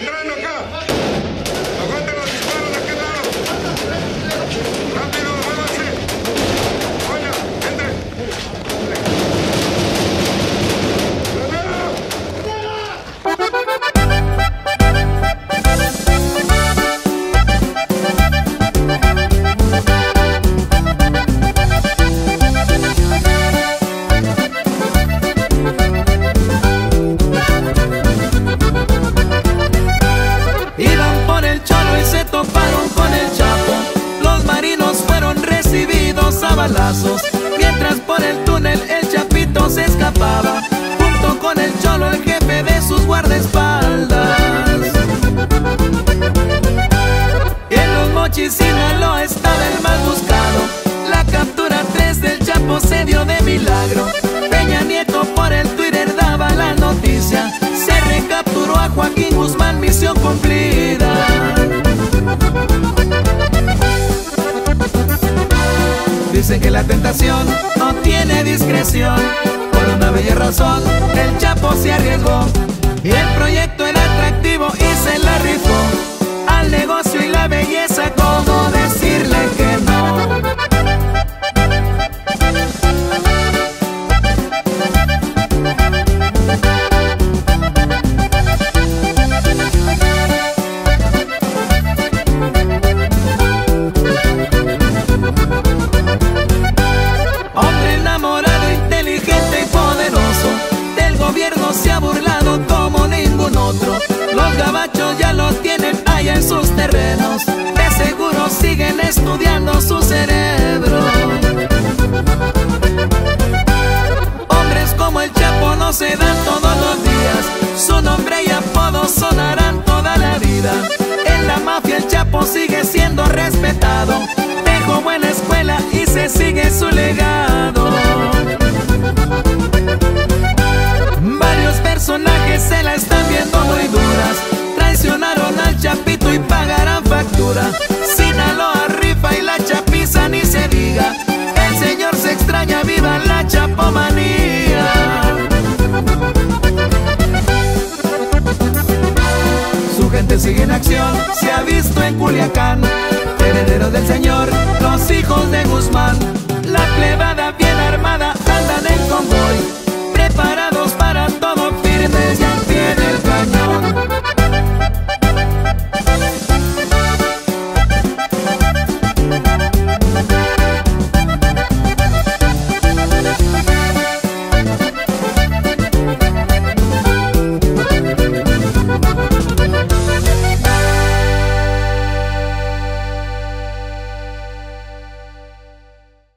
¡Entrando acá! ¡Aguanten los disparos de aquel lado! ¡Rápido, muévanse! ¡Oiga, entre! Iban por el Cholo y se toparon con el Chapo. Los marinos fueron recibidos a balazos, mientras por el túnel el Chapito se escapaba, junto con el Cholo, el jefe de sus guardaespaldas. En los Mochis, Sinaloa, estaba el más buscado. La captura 3 del Chapo se dio de milagro. Peña Nieto por el Twitter daba la noticia: se recapturó a Joaquín Guzmán, misión cumplida. Dicen que la tentación no tiene discreción. Por una bella razón, el Chapo se arriesgó. Y el proyecto era atractivo y se la rifó. Al negocio y la belleza, ¿cómo decirle que no? Se ha burlado como ningún otro. Los gabachos ya lo tienen allá en sus terrenos. De seguro siguen estudiando su cerebro. Hombres como el Chapo no se dan todos los días. Su nombre y apodo sonarán toda la vida. En la mafia el Chapo sigue siendo respetado. Dejó buena escuela y se sigue su legado. Personajes se la están viendo muy duras. Traicionaron al Chapito y pagarán factura. Sinaloa rifa y la chapiza ni se diga. El señor se extraña, viva la chapomanía. Su gente sigue en acción, se ha visto en Culiacán. Herederos del señor, los hijos de Guzmán. La plebada bien armada andan en convoy, preparada